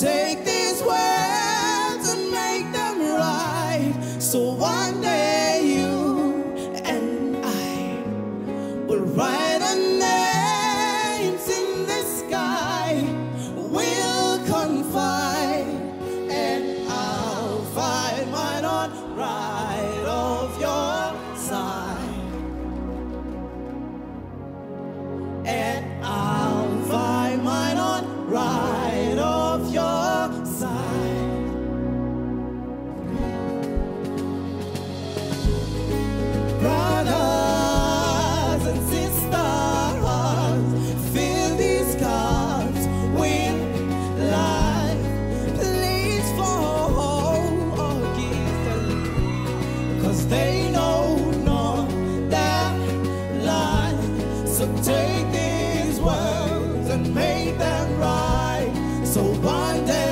take these words and make them right, so one day you and I will write our names in the sky. We'll confide and I'll find mine on right of your side, and I'll find mine on right. They know that line. So take these words and make them right, so one day